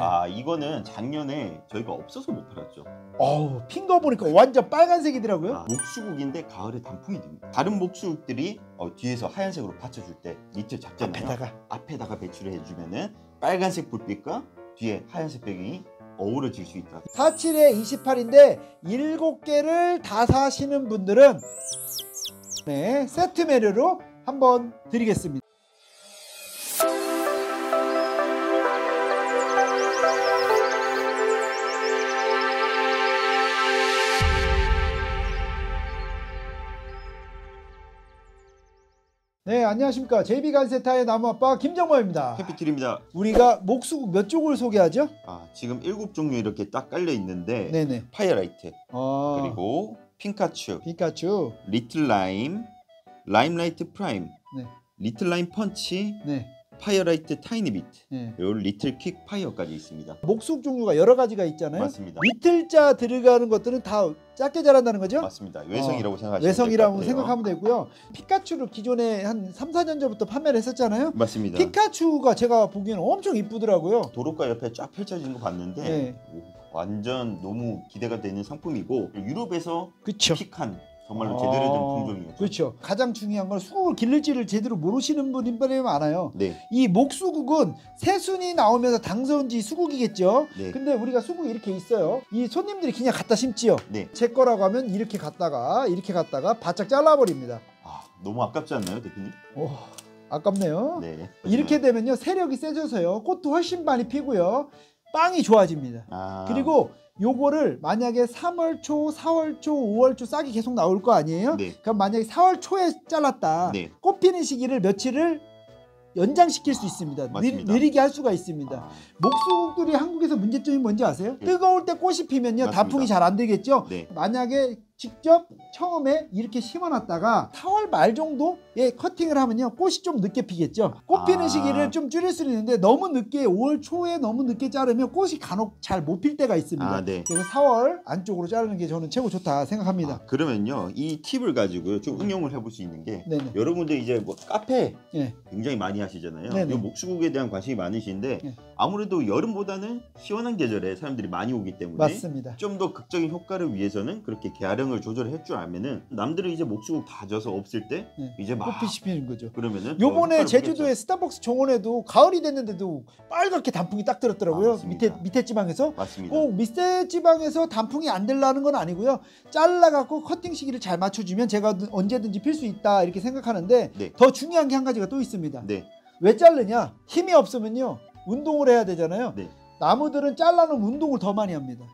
아 이거는 작년에 저희가 없어서 못 팔았죠. 어우 핀거 보니까 완전 빨간색이더라고요. 목수국인데 가을에 단풍이 됩니다. 다른 목수국들이 뒤에서 하얀색으로 받쳐줄 때 니트 작잖아요. 앞에다가 배치를 해주면은 빨간색 불빛과 뒤에 하얀색 배경이 어우러질 수 있다. 47에 28인데 7개를 다 사시는 분들은 네 세트 메뉴로 한번 드리겠습니다. 네 안녕하십니까. JB간세타의 나무아빠 김정모입니다. 해피테리입니다. 우리가 목수국 몇 종을 소개하죠? 아 지금 7종류 이렇게 딱 깔려 있는데 네네. 파이어라이트 그리고 핑카츄 리틀라임, 라임라이트 프라임, 네. 리틀라임 펀치, 네. 파이어라이트 타이니비트, 네. 요 리틀킥 파이어까지 있습니다. 목수국 종류가 여러 가지가 있잖아요. 맞습니다. 리틀자 들어가는 것들은 다 작게 자란다는 거죠? 맞습니다. 외성이라고 생각하시면 외성이라고 생각하면 되고요. 피카츄를 기존에 한 3-4년 전부터 판매를 했었잖아요. 맞습니다. 피카츄가 제가 보기에는 엄청 이쁘더라고요. 도로가 옆에 쫙 펼쳐진 거 봤는데 네. 완전 너무 기대가 되는 상품이고 유럽에서 그쵸. 픽한 정말로 제대로 된 품종이에요. 그렇죠. 가장 중요한 건 수국을 기를지를 제대로 모르시는 분들이 많아요. 네. 이 목수국은 새순이 나오면서 당선지 수국이겠죠. 네. 근데 우리가 수국이 이렇게 있어요. 이 손님들이 그냥 갖다 심지요. 네. 제 거라고 하면 이렇게 갔다가 바짝 잘라버립니다. 아, 너무 아깝지 않나요, 대표님? 아깝네요. 네. 이렇게 되면요, 세력이 세져서요, 꽃도 훨씬 많이 피고요, 빵이 좋아집니다. 그리고 요거를 만약에 3월 초, 4월 초, 5월 초 싹이 계속 나올 거 아니에요? 네. 그럼 만약에 4월 초에 잘랐다. 네. 꽃 피는 시기를 며칠을 연장시킬 수 있습니다. 느리게 할 수가 있습니다. 목수국들이 한국에서 문제점이 뭔지 아세요? 네. 뜨거울 때 꽃이 피면요. 맞습니다. 다풍이 잘 안 들겠죠? 네. 만약에 직접 처음에 이렇게 심어놨다가 4월 말 정도에 커팅을 하면요. 꽃이 좀 늦게 피겠죠? 꽃 피는 시기를 좀 줄일 수는 있는데 너무 늦게 5월 초에 너무 늦게 자르면 꽃이 간혹 잘 못 필 때가 있습니다. 네. 그래서 4월 안쪽으로 자르는 게 저는 최고 좋다 생각합니다. 그러면요. 이 팁을 가지고요. 좀 응용을 해볼 수 있는 게 네네. 여러분들 이제 뭐 카페 네. 굉장히 많이 하시잖아요. 이 목수국에 대한 관심이 많으신데 네. 아무래도 여름보다는 시원한 계절에 사람들이 많이 오기 때문에 맞습니다. 좀 더 극적인 효과를 위해서는 그렇게 개화량을 조절할 줄 알면은 남들은 이제 목수국 다 져서 없을 때 네. 이제 막 꽃이 피는 거죠. 그러면은 요번에 제주도의 스타벅스 정원에도 가을이 됐는데도 빨갛게 단풍이 딱 들었더라고요. 밑에 지방에서. 맞습니다. 꼭 밑에 지방에서 단풍이 안 들라는 건 아니고요. 잘라갖고 커팅 시기를 잘 맞춰주면 제가 언제든지 필 수 있다 이렇게 생각하는데 네. 더 중요한 게 한 가지가 또 있습니다. 네. 왜 자르냐? 힘이 없으면요. 운동을 해야 되잖아요. 네. 나무들은 잘라놓으면 운동을 더 많이 합니다.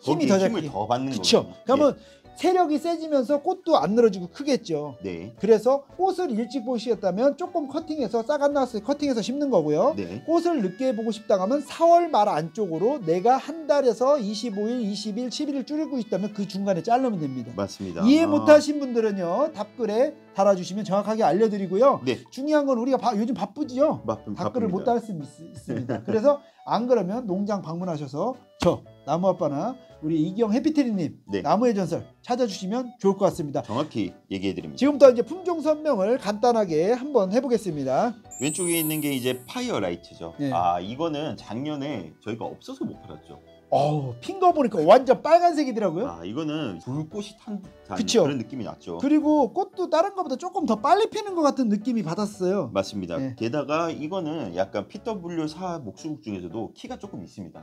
힘이 더 힘을 더 받는 거죠. 그렇죠. 그러면 예. 세력이 세지면서 꽃도 안 늘어지고 크겠죠. 네. 그래서 꽃을 일찍 보시겠다면 조금 커팅해서 싹 안 나왔을 때 커팅해서 심는 거고요. 네. 꽃을 늦게 보고 싶다 하면 4월 말 안쪽으로 내가 한 달에서 25일, 20일, 10일을 줄이고 있다면 그 중간에 자르면 됩니다. 맞습니다. 이해 못하신 분들은요. 답글에 달아주시면 정확하게 알려드리고요. 네. 중요한 건 우리가 요즘 바쁘지요? 답글을 못 달 수 있습니다. 그래서 안 그러면 농장 방문하셔서 저 나무아빠나 우리 이경 해피테리님 네. 나무의 전설 찾아주시면 좋을 것 같습니다. 정확히 얘기해드립니다. 지금부터 이제 품종 설명을 간단하게 한번 해보겠습니다. 왼쪽에 있는 게 이제 파이어라이트죠. 네. 아 이거는 작년에 저희가 없어서 못 팔았죠. 어우 핀 거 보니까 완전 빨간색이더라고요. 아 이거는 불꽃이 탄 듯한 그쵸? 그런 느낌이 났죠. 그리고 꽃도 다른 거보다 조금 더 빨리 피는 것 같은 느낌이 받았어요. 맞습니다. 네. 게다가 이거는 약간 PW4 목수국 중에서도 키가 조금 있습니다.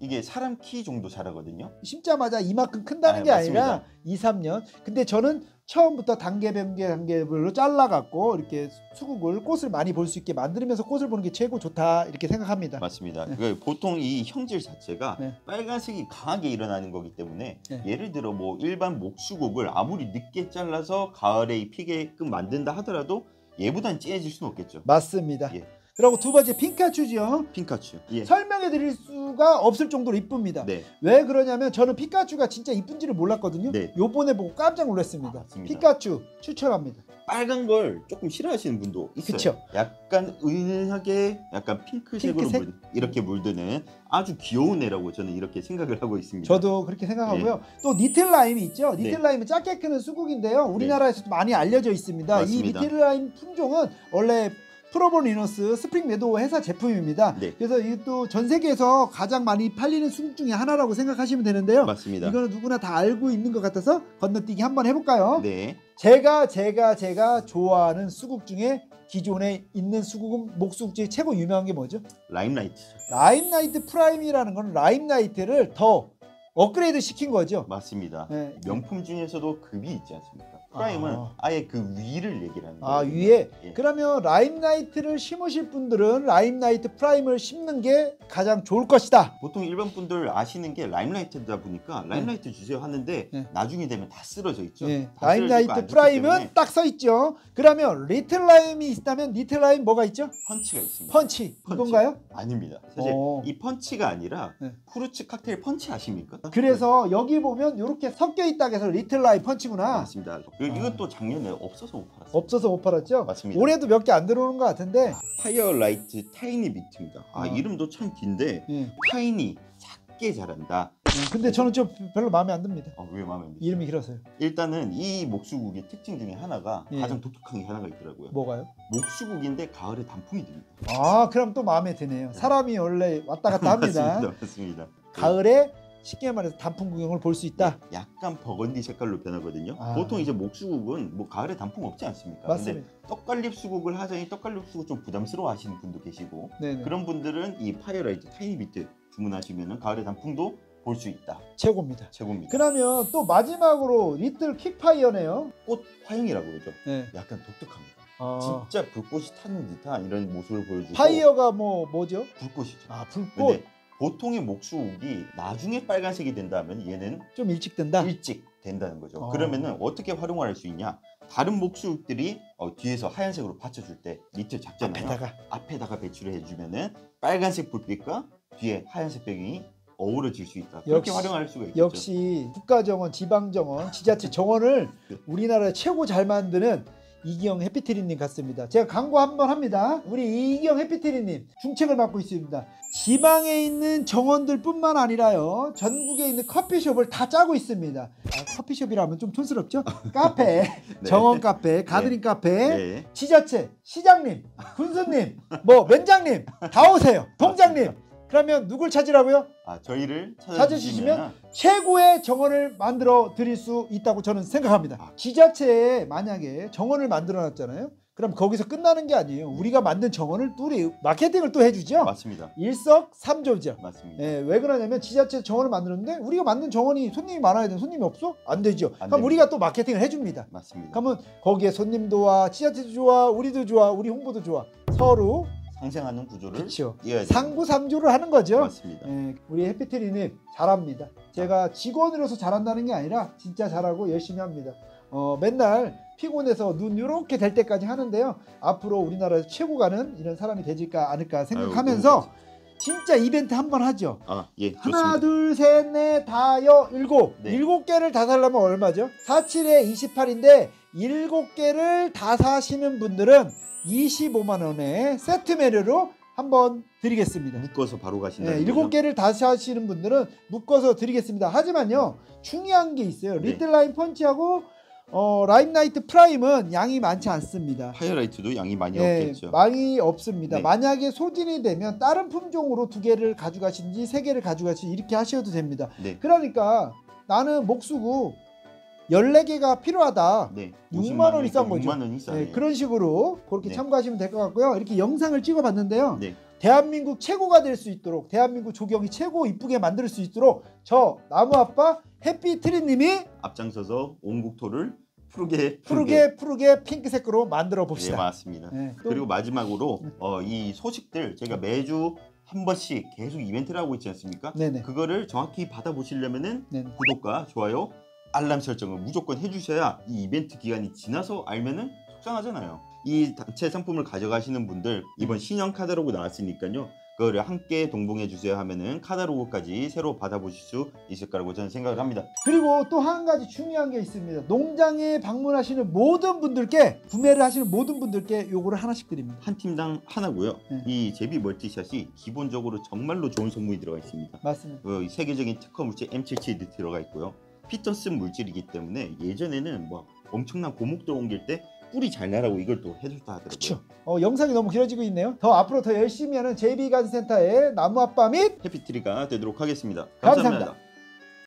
이게 사람 키 정도 자라거든요. 심자마자 이만큼 큰다는 게 맞습니다. 아니라 2-3년 근데 저는 처음부터 단계별로 잘라갖고 이렇게 수국을 꽃을 많이 볼 수 있게 만들면서 꽃을 보는 게 최고 좋다 이렇게 생각합니다. 맞습니다. 네. 그러니까 보통 이 형질 자체가 네. 빨간색이 강하게 일어나는 거기 때문에 네. 예를 들어 뭐 일반 목수국을 아무리 늦게 잘라서 가을에 피게끔 만든다 하더라도 얘보단 진해질 수는 없겠죠. 맞습니다. 예. 그리고 두 번째 핑카츄죠. 핑카츄. 예. 설명해 드릴 수가 없을 정도로 이쁩니다. 네. 왜 그러냐면 저는 핑카츄가 진짜 이쁜지를 몰랐거든요. 네. 요번에 보고 깜짝 놀랐습니다. 핑카츄 추천합니다. 빨간 걸 조금 싫어하시는 분도 있어요. 그쵸? 약간 은은하게 약간 핑크색으로 이렇게 물드는 아주 귀여운 애라고 저는 이렇게 생각을 하고 있습니다. 저도 그렇게 생각하고요. 네. 또 니틀라임이 있죠. 니틀라임은 네. 작게 크는 수국인데요. 우리나라에서도 네. 많이 알려져 있습니다. 맞습니다. 이 니틀라임 품종은 원래 풀어볼 리너스 스프링 매도 회사 제품입니다. 네. 그래서 이것도 전 세계에서 가장 많이 팔리는 숲 중에 하나라고 생각하시면 되는데요. 맞습니다. 이거는 누구나 다 알고 있는 것 같아서 건너뛰기 한번 해볼까요? 네. 제가 좋아하는 수국 중에 기존에 있는 수국은 목수국 중에 최고 유명한 게 뭐죠? 라임라이트. 라임라이트 프라임이라는 건 라임라이트를 더 업그레이드 시킨 거죠? 맞습니다. 네. 명품 중에서도 급이 있지 않습니까? 프라임은 아예 그 위를 얘기하는 거예요. 아, 위에? 예. 그러면 라임라이트를 심으실 분들은 라임라이트 프라임을 심는 게 가장 좋을 것이다. 보통 일반 분들 아시는 게 라임라이트다 보니까 라임라이트 주세요 하는데 나중에 되면 다 쓰러져 있죠. 네. 다 라임라이트 프라임은 딱 서 있죠. 그러면 리틀라임이 있다면 리틀라임 뭐가 있죠? 펀치가 있습니다. 펀치. 이건가요? 아닙니다. 사실 이 펀치가 아니라 쿠르츠 칵테일 펀치 아십니까? 그래서 여기 보면 이렇게 섞여 있다 해서 리틀라임 펀치구나. 맞습니다. 이것도 작년에 없어서 못 팔았어요. 없어서 못 팔았죠? 맞습니다. 올해도 몇 개 안 들어오는 것 같은데. 파이어라이트 타이니 비트입니다. 아, 이름도 참 긴데 타이니, 작게 자란다. 근데 저는 좀 별로 마음에 안 듭니다. 아, 왜 마음에 안 듭니까? 이름이 길어서요. 일단은 이 목수국의 특징 중에 하나가 가장 독특한 게 하나가 있더라고요. 뭐가요? 목수국인데 가을에 단풍이 듭니다. 아, 그럼 또 마음에 드네요. 사람이 원래 왔다 갔다 합니다. 맞습니다. 가을에 쉽게 말해서 단풍 구경을 볼 수 있다. 약간 버건디 색깔로 변하거든요. 보통 이제 목수국은 뭐 가을에 단풍 없지 않습니까? 맞습니다. 근데 떡갈잎 수국을 하자니 떡갈잎 수국 좀 부담스러워 하시는 분도 계시고 그런 분들은 이 파이어라이트 타이니 비트 주문하시면은 가을에 단풍도 볼 수 있다. 최고입니다. 최고입니다. 그러면 또 마지막으로 리틀 퀵파이어네요. 꽃 화영이라고 그러죠. 약간 독특합니다. 진짜 불꽃이 타는 듯한 이런 모습을 보여주고. 파이어가 뭐죠? 불꽃이죠. 아, 불꽃. 보통의 목수국이 나중에 빨간색이 된다면 얘는 좀 일찍 된다? 일찍 된다는 거죠. 그러면은 어떻게 활용할 수 있냐? 다른 목수국들이 뒤에서 하얀색으로 받쳐줄 때 밑을 잡잖아요. 앞에다가 배치를 해주면은 빨간색 불빛과 뒤에 하얀색 배경이 어우러질 수 있다. 그렇게 활용할 수가 있겠죠. 역시 국가정원, 지방정원, 지자체 정원을 우리나라 최고 잘 만드는 이경 해피테리님 같습니다. 제가 광고 한번 합니다. 우리 이경 해피테리님 중책을 맡고 있습니다. 지방에 있는 정원들 뿐만 아니라요, 전국에 있는 커피숍을 다 짜고 있습니다. 커피숍이라면 좀 촌스럽죠? 카페, 정원 카페, 가드린 카페, 지자체, 시장님, 군수님, 뭐 면장님 다 오세요. 동장님. 그러면 누굴 찾으라고요? 저희를 찾아주시면 최고의 정원을 만들어 드릴 수 있다고 저는 생각합니다. 지자체에 만약에 정원을 만들어 놨잖아요. 그럼 거기서 끝나는 게 아니에요. 우리가 만든 정원을 우리 마케팅을 또 해주죠. 맞습니다. 일석삼조죠. 맞습니다. 예, 왜 그러냐면 지자체 정원을 만드는데 우리가 만든 정원이 손님이 많아야 되는데 손님이 없어? 안 되죠. 그럼 우리가 또 마케팅을 해줍니다. 맞습니다. 그러면 거기에 손님도 와, 지자체도 좋아, 우리도 좋아, 우리 홍보도 좋아. 서로 상생하는 구조를 이어야 상부상조를 하는 거죠. 맞습니다. 우리 해피테리님 잘합니다. 제가 직원으로서 잘한다는 게 아니라 진짜 잘하고 열심히 합니다. 맨날 피곤해서 눈 이렇게 될 때까지 하는데요. 앞으로 우리나라에서 최고 가는 이런 사람이 되질까 않을까 생각하면서 진짜 이벤트 한번 하죠. 하나, 둘, 셋, 넷, 다여, 일곱. 7개를 다 살려면 얼마죠? 47에 28인데 7개를 다 사시는 분들은 25만원에 세트 메뉴로 한번 드리겠습니다. 묶어서 바로 가신다고요? 7개를 다 사시는 분들은 묶어서 드리겠습니다. 하지만요, 중요한 게 있어요. 리틀라임 펀치하고 라임라이트 프라임은 양이 많지 않습니다. 파이어라이트도 양이 많이 없겠죠. 많이 없습니다. 만약에 소진이 되면 다른 품종으로 2개를 가져가시든지 3개를 가져가시든지 이렇게 하셔도 됩니다. 그러니까 나는 목수고 14개가 필요하다. 6만원 이싼 거죠. 6만 원이 그런 식으로 그렇게 참고하시면 될 것 같고요. 이렇게 영상을 찍어봤는데요. 대한민국 최고가 될 수 있도록, 대한민국 조경이 최고 이쁘게 만들 수 있도록 저 나무아빠 해피트리님이 앞장서서 온 국토를 푸르게 핑크색으로 만들어 봅시다. 네, 맞습니다. 그리고 마지막으로 이 소식들 제가 매주 한 번씩 계속 이벤트를 하고 있지 않습니까? 그거를 정확히 받아보시려면은 구독과 좋아요, 알람 설정을 무조건 해주셔야 이 이벤트 기간이 지나서 알면은 속상하잖아요. 이 단체 상품을 가져가시는 분들, 이번 신형 카다로그 나왔으니까요, 그거를 함께 동봉해주세요 하면은 카다로그까지 새로 받아보실 수 있을 거라고 저는 생각을 합니다. 그리고 또 한 가지 중요한 게 있습니다. 농장에 방문하시는 모든 분들께, 구매를 하시는 모든 분들께 요거를 하나씩 드립니다. 한 팀당 하나고요. 이 제비 멀티샷이 기본적으로 정말로 좋은 성분이 들어가 있습니다. 맞습니다. 세계적인 특허 물질 M77도 들어가 있고요. 피터슨 물질이기 때문에 예전에는 막 엄청난 고목들 옮길 때 뿌리 잘 나라고 이걸 또 해줬다 하더라고요. 그쵸. 영상이 너무 길어지고 있네요. 더 앞으로 더 열심히 하는 JB간센터의 나무아빠 및 해피트리가 되도록 하겠습니다. 감사합니다.